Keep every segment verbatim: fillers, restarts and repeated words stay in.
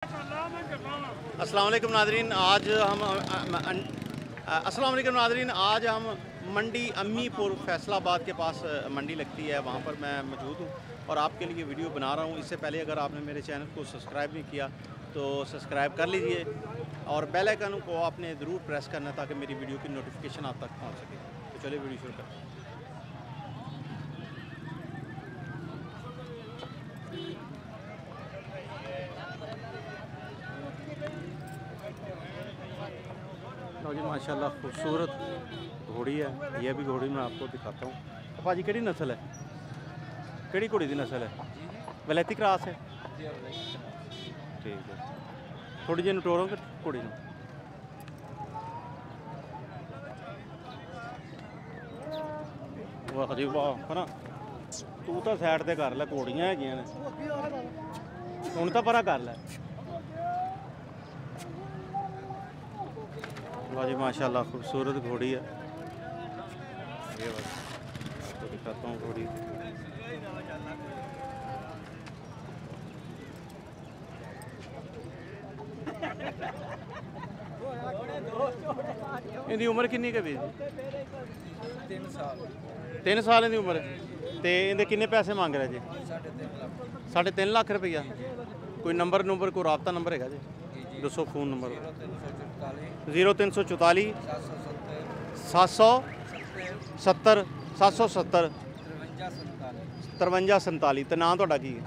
अस्सलाम वालेकुम नादरीन, आज हम अस्सलाम वालेकुम नादरीन आज हम मंडी अमी पुर फैसलाबाद के पास मंडी लगती है, वहाँ पर मैं मौजूद हूँ और आपके लिए वीडियो बना रहा हूँ। इससे पहले अगर आपने मेरे चैनल को सब्सक्राइब नहीं किया तो सब्सक्राइब कर लीजिए और बेल आइकन को आपने ज़रूर प्रेस करना ताकि मेरी वीडियो की नोटिफिकेशन आप तक पहुँच सके। तो चलिए वीडियो शुरू करते हैं। जी माशाल्लाह खूबसूरत घोड़ी है, यह भी घोड़ी मैं आपको दिखाता हूँ। तो भाजी केड़ी नस्ल है, केड़ी घोड़ी की नस्ल है? वलैती क्रास है। ठीक है, थोड़ी जी नटोरों के घोड़ी में वाह जी वाह है ना। तू तो साइड से कर लै, घोड़ियां है हूँ तो परा कर लै। वाह जी माशाल्लाह खूबसूरत घोड़ी है, ये आपको दिखाता हूँ घोड़ी। इनकी उम्र कितनी है बीर जी? तीन साल तीन साल इनकी उम्र। तो इनके कितने पैसे मांग रहे जी? साढ़े तीन लाख रुपया। कोई नंबर नंबर कोई रबता नंबर है जी? दो सौ फोन नंबर जीरो तीन सौ चौताली सात सौ सत्तर सात सौ सत्तर तरवंजा संताली। तो नाम थोड़ा की है?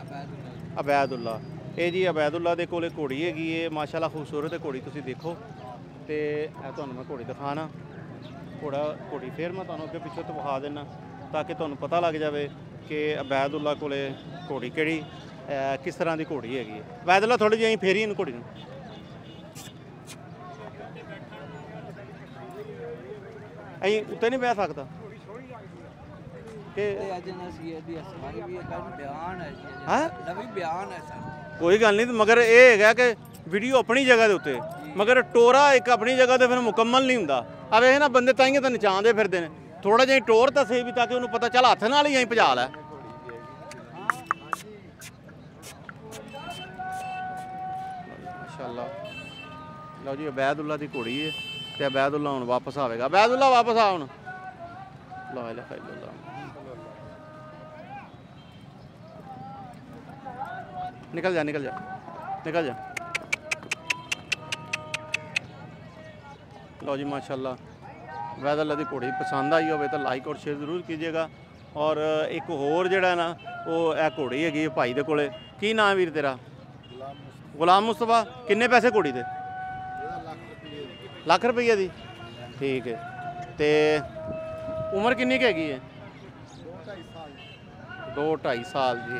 अबैदुल्ला। ये जी अबैदुल्ला दे कोले घोड़ी हैगी है, माशाल्लाह खूबसूरत है घोड़ी। तुसी देखो तो तुहानूं मैं घोड़ी दिखाना, घोड़ा घोड़ी फिर मैं तुहानूं अगे पिछों दिखा देना ताकि तुहानूं पता लग जाए कि अबैदुल्ला कोले घोड़ी केड़ी किस तरह की घोड़ी हैगी है। अबैदुल्ला थोड़ी जी फेरी इन घोड़ी नूं। अं उत्ते नहीं बह सकता कोई गल नहीं, मगर यह है कि वीडियो अपनी जगह के उत्ते, मगर टोरा एक अपनी जगह तो फिर मुकम्मल नहीं होंगे। अब यह ना बंदे ताइयों तो नचाते फिरते हैं, थोड़ा जि टोर तो सही भी ताकि उन्होंने पता चल हथ नाल ही अं भजा लै। माशाल्लाह लो जी अबैदुल्ला की घोड़ी है। तो अबैदुल्ला हूँ वापस आएगा, अबैदुल्ला वापस आ हूँ। ला इलाहा इल्लल्लाह। निकल जा निकल जा निकल जा। लो जी माशाल्लाह अबैदुल्ला की घोड़ी पसंद आई हो तो लाइक और शेयर जरूर कीजिएगा। और एक होर जड़ा ना वो घोड़ी हैगी भाई दे कोले, की नाम वीर तेरा? गुलाम मुस्तफा। किन्ने पैसे घोड़ी दे? लख रुपये की। ठीक है, तो उम्र किन्नी के हैगी है? दो ढाई साल जी।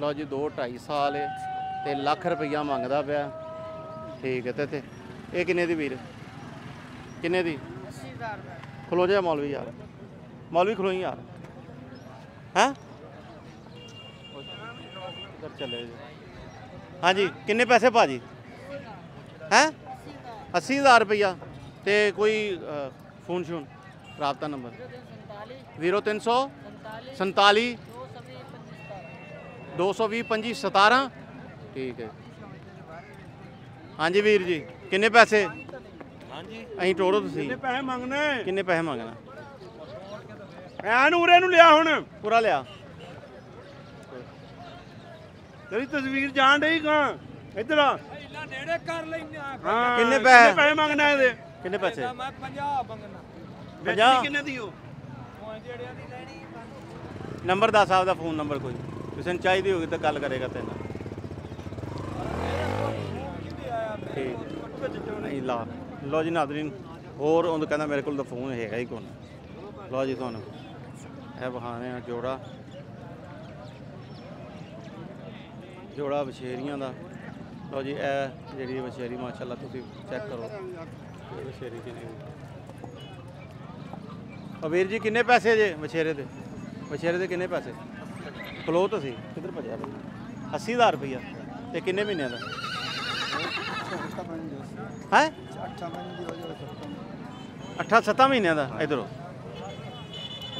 लो जी दो ढाई साल है तो लख रुपया मंगता पाया। ठीक है, तो ये किन्ने दी वीर, किन्ने दी? खलो जा मौलवी यार, मौलवी खलो यार। हैं चले हाँ जी, किन्ने पैसे भाजी हैं? अस्सी हज़ार रुपया। तो कोई फोन शून रबता नंबर? जीरो तीन सौ संताली दो सौ भी पंजी सतारा। ठीक है हाँ जी वीर जी, किन्ने पैसे अं टोरो तुसी? किन्ने पैसे मंगना? लिया हुण पूरा लिया, तेरी तस्वीर जान रही कहाँ इधर आ। किन्ने पैसे मंगना है? किन्ने पैसे? नंबर दस आपका फोन नंबर, कोई किसी चाहिए होगी तो गल करेगा तेना। ठीक ला लो जी नादरीन होर उन कहना मेरे को फोन है ही कौन। लो जी थानू यह बहाने जोड़ा जोड़ा बछेरिया का। लो जी ए जी बछेरी माशाल्लाह तुसी चेक करो बछेरी किन्नी। वीर जी किन्ने पैसे जे बछेरे दे? बछेरे दे किन्ने पैसे? खलो तो सी किधर भजा। अस्सी हज़ार रुपया। तो किन्ने महीने का है? अट्ठा सत्ता महीने का इधरों।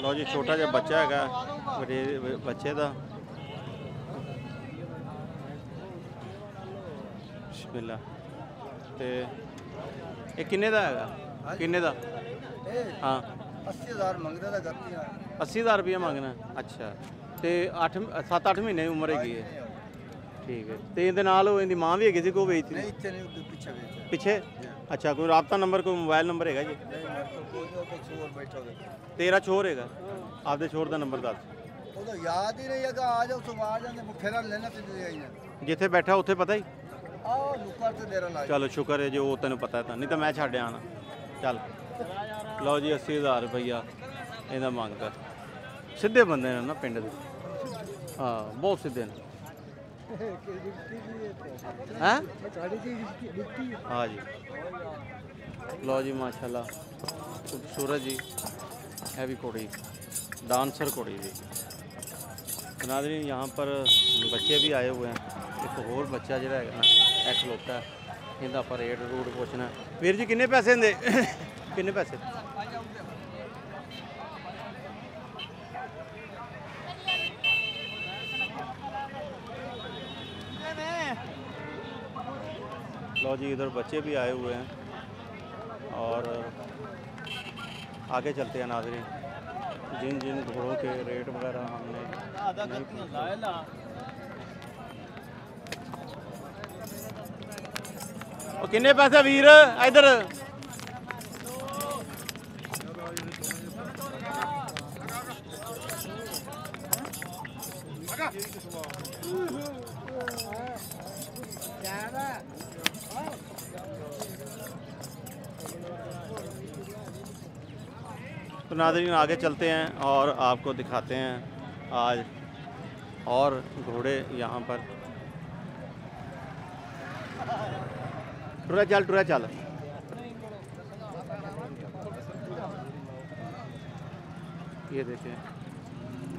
लो जी छोटा जहा बच्चा है बच्चे का। बिस्मिल्ला। ते ये किन्ने दा है किन्ने दा? हाँ अस्सी हज़ार मंगता था। अस्सी हज़ार रुपया मंगना। अच्छा तो अठ सत्त अठ महीने की उम्र हैगी है। ठीक है तो ये नाल इनकी माँ भी हैगी सी को बेचती नहीं पिछे। अच्छा कोई राबता नंबर कोई मोबाइल नंबर है जी? तेरा छोर है आपके छोर का नंबर दस। याद ही नहीं है आ जाओ सुबह लेना जिथे बैठा उत्थे पता ही आ, चलो शुक्र है जो वो तेन पता था नहीं तो मैं छड्ड आना। चल लो जी अस्सी हज़ार रुपया इहदा मंगता। सीधे बंदे ने ना पिंड दे। हाँ बहुत सीधे ने हैं। हाँ जी लो जी माशाल्लाह खूबसूरत जी है भी कुड़ी डांसर कुड़ी जी। नाज़रीन यहाँ पर बच्चे भी आए हुए हैं। एक होर बच्चा जो है ना इकलौता है इंदा पर रेट रूट पूछना। वीर जी किन्ने पैसे दे किन्ने पैसे? लो जी इधर बच्चे भी आए हुए हैं और आगे चलते हैं। नाज़रीन जिन जिन घोड़ों के रेट वगैरह हमने और किन्ने पैसे वीर इधर तो नाज़रीन आगे चलते हैं और आपको दिखाते हैं आज और घोड़े यहाँ पर। टुरा चल टुरा चल। ये देखें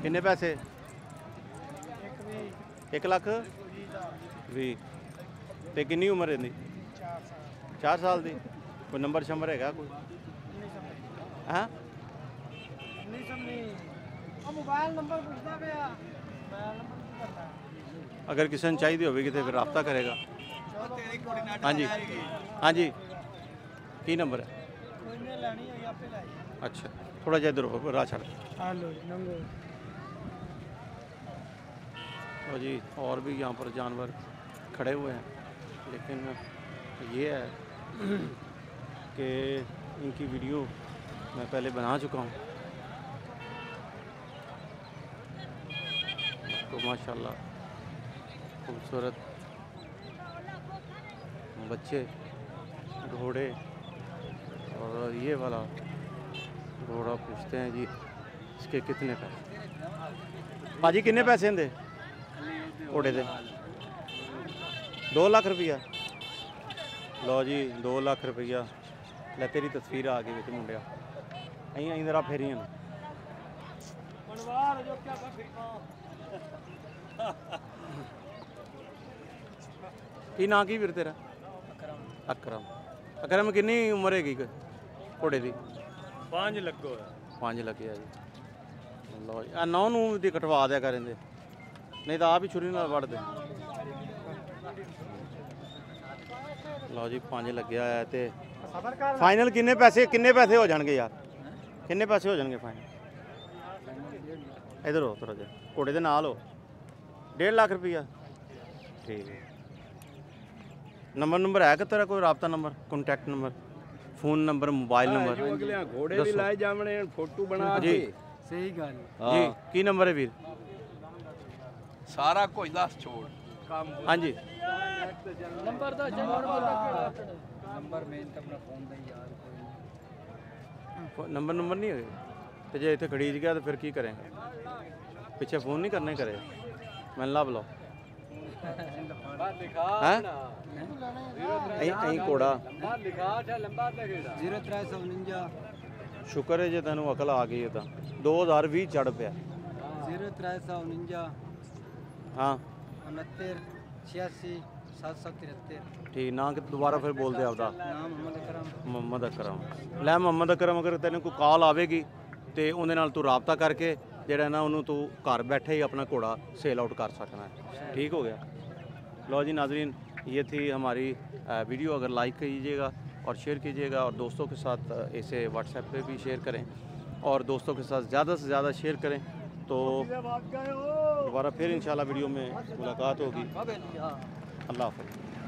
किन्ने पैसे? एक लाख भी। तो किन्नी उम्र है? चार साल दी। कोई नंबर शंबर है कोई? हाँ अगर किसी ने चाहिए होगी तो फिर रब्ता करेगा। हाँ जी हाँ जी की नंबर है? अच्छा थोड़ा जा इधर राह छड़ तो जी। और भी यहाँ पर जानवर खड़े हुए हैं लेकिन ये है कि इनकी वीडियो मैं पहले बना चुका हूँ तो माशाल्लाह खूबसूरत बच्चे घोड़े। और ये वाला घोड़ा पूछते हैं जी इसके कितने पैसे? भाजी कितने पैसे दे घोड़े दे? दो लाख रुपया। लो जी दो लाख रुपया ले तेरी तस्वीर आ गई बेटे मुंडिया अं अं जरा फेरियां। की ना की वीर तेरा? अकरम। अकरम कितनी उम्र है घोड़े की? पांच लगो पांच लगे है जी। लो जी नौ नू दी कटवा दिया कर इन्दे नहीं तो आप ही छुरी नाल वड़ दे। लो जी पांच लगे है ते फाइनल किन्ने पैसे किन्ने पैसे हो जाएंगे यार किन्ने पैसे हो जाएंगे फाइनल? इधर हो थोड़ा जा घोड़े दे नाल हो। डेढ़ लाख रुपया ठीक है। नंबर नंबर है कि तेरा कोई रबता number contact number phone number mobile number? घोड़े भी लाए जामने फोटो बना जी सही गल जी। की नंबर है वीर? सारा कुछ दस छोड़। हाँ जी नंबर दा नंबर मेन तो अपना फोन दा यार कोई नंबर नंबर नहीं है तो जे इथे खड़ीज गया तो फिर की करेंगे? पीछे फोन नहीं करने करे मैं ला बुलाओ घोड़ा। शुक्र है जे तेन अकल आ गई तो दो हजार भी चढ़ पाया। हाँ ठीक ना कि दोबारा फिर बोल दे आपका मोहम्मद अकरम लै। मोहम्मद अकरम अगर तेन कोई कॉल आएगी तो उन्हें तू रबता करके जरा ना उन्होंने तू घर बैठे ही अपना घोड़ा सेल आउट कर सकना है। ठीक हो गया। लो जी नाजरीन ये थी हमारी वीडियो। अगर लाइक कीजिएगा और शेयर कीजिएगा और दोस्तों के साथ इसे व्हाट्सएप पे भी शेयर करें और दोस्तों के साथ ज़्यादा से ज़्यादा शेयर करें। तो दोबारा फिर इंशाल्लाह वीडियो में मुलाकात होगी। अल्लाह हाफ़िज़।